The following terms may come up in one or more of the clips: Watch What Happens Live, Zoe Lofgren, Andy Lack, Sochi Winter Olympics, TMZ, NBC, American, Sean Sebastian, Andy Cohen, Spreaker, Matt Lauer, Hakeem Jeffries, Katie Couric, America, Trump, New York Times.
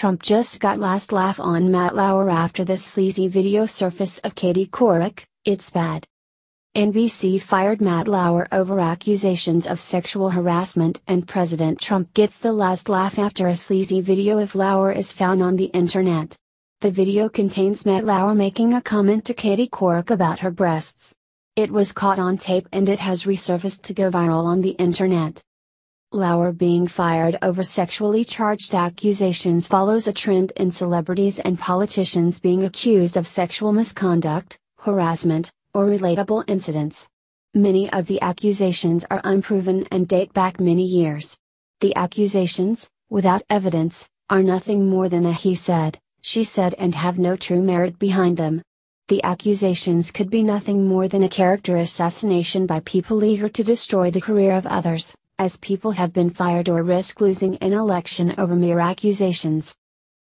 Trump just got last laugh on Matt Lauer after this sleazy video surfaced of Katie Couric. It's bad. NBC fired Matt Lauer over accusations of sexual harassment, and President Trump gets the last laugh after a sleazy video of Lauer is found on the internet. The video contains Matt Lauer making a comment to Katie Couric about her breasts. It was caught on tape and it has resurfaced to go viral on the internet. Lauer being fired over sexually charged accusations follows a trend in celebrities and politicians being accused of sexual misconduct, harassment, or relatable incidents. Many of the accusations are unproven and date back many years. The accusations, without evidence, are nothing more than a he said, she said, and have no true merit behind them. The accusations could be nothing more than a character assassination by people eager to destroy the career of others, as people have been fired or risk losing an election over mere accusations.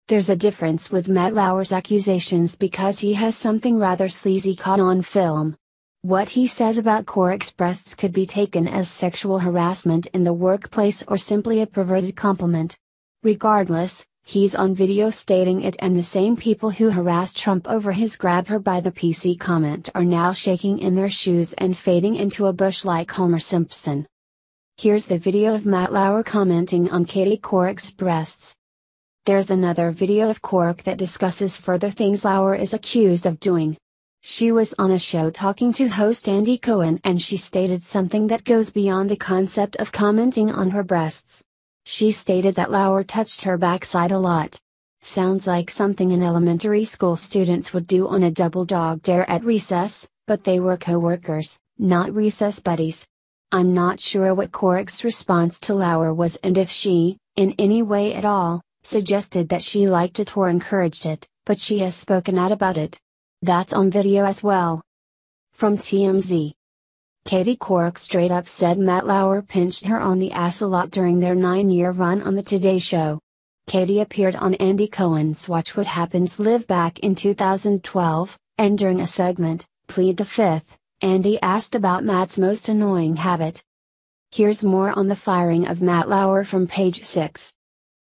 There's a difference with Matt Lauer's accusations because he has something rather sleazy caught on film. What he says about Couric's breasts could be taken as sexual harassment in the workplace or simply a perverted compliment. Regardless, he's on video stating it, and the same people who harassed Trump over his grab her by the PC comment are now shaking in their shoes and fading into a bush like Homer Simpson. Here's the video of Matt Lauer commenting on Katie Couric's breasts. There's another video of Couric that discusses further things Lauer is accused of doing. She was on a show talking to host Andy Cohen, and she stated something that goes beyond the concept of commenting on her breasts. She stated that Lauer touched her backside a lot. Sounds like something an elementary school students would do on a double dog dare at recess, but they were co-workers, not recess buddies. I'm not sure what Couric's response to Lauer was and if she, in any way at all, suggested that she liked it or encouraged it, but she has spoken out about it. That's on video as well. From TMZ. Katie Couric straight up said Matt Lauer pinched her on the ass a lot during their 9-year run on the Today Show. Katie appeared on Andy Cohen's Watch What Happens Live back in 2012, and during a segment, Plead the Fifth, Andy asked about Matt's most annoying habit. Here's more on the firing of Matt Lauer from page 6.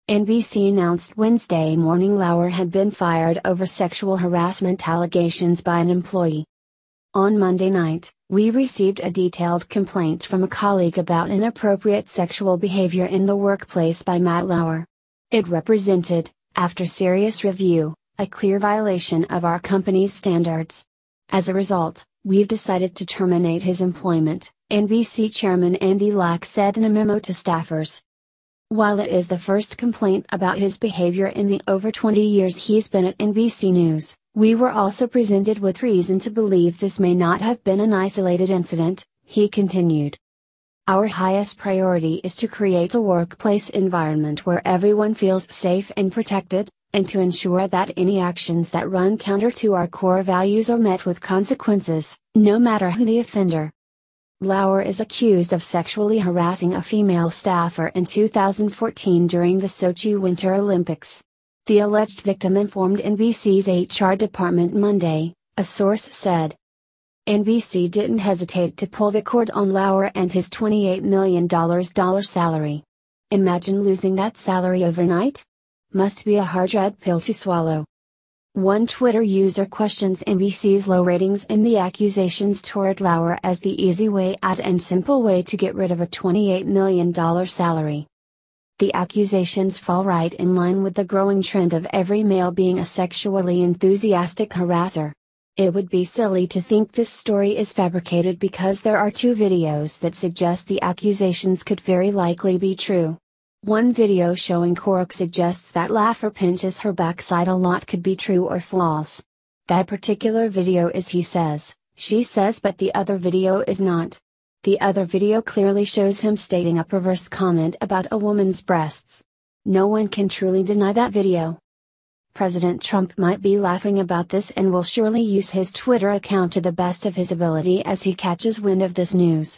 NBC announced Wednesday morning Lauer had been fired over sexual harassment allegations by an employee. On Monday night, we received a detailed complaint from a colleague about inappropriate sexual behavior in the workplace by Matt Lauer. It represented, after serious review, a clear violation of our company's standards. As a result, we've decided to terminate his employment, NBC Chairman Andy Lack said in a memo to staffers. While it is the first complaint about his behavior in the over 20 years he's been at NBC News, we were also presented with reason to believe this may not have been an isolated incident, he continued. Our highest priority is to create a workplace environment where everyone feels safe and protected, and to ensure that any actions that run counter to our core values are met with consequences, no matter who the offender. Lauer is accused of sexually harassing a female staffer in 2014 during the Sochi Winter Olympics. The alleged victim informed NBC's HR department Monday, a source said. NBC didn't hesitate to pull the cord on Lauer and his $28 million salary. Imagine losing that salary overnight? Must be a hard red pill to swallow. One Twitter user questions NBC's low ratings and the accusations toward Lauer as the easy way out and simple way to get rid of a $28 million salary. The accusations fall right in line with the growing trend of every male being a sexually enthusiastic harasser. It would be silly to think this story is fabricated because there are two videos that suggest the accusations could very likely be true. One video showing Couric suggests that Lauer pinches her backside a lot could be true or false. That particular video is he says, she says, but the other video is not. The other video clearly shows him stating a perverse comment about a woman's breasts. No one can truly deny that video. President Trump might be laughing about this and will surely use his Twitter account to the best of his ability as he catches wind of this news.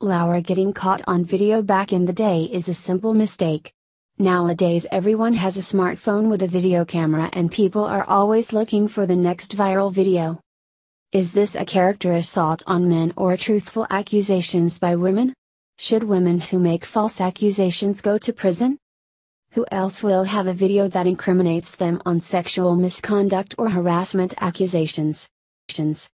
Lauer getting caught on video back in the day is a simple mistake. Nowadays everyone has a smartphone with a video camera and people are always looking for the next viral video. Is this a character assault on men or truthful accusations by women? Should women who make false accusations go to prison? who else will have a video that incriminates them on sexual misconduct or harassment accusations.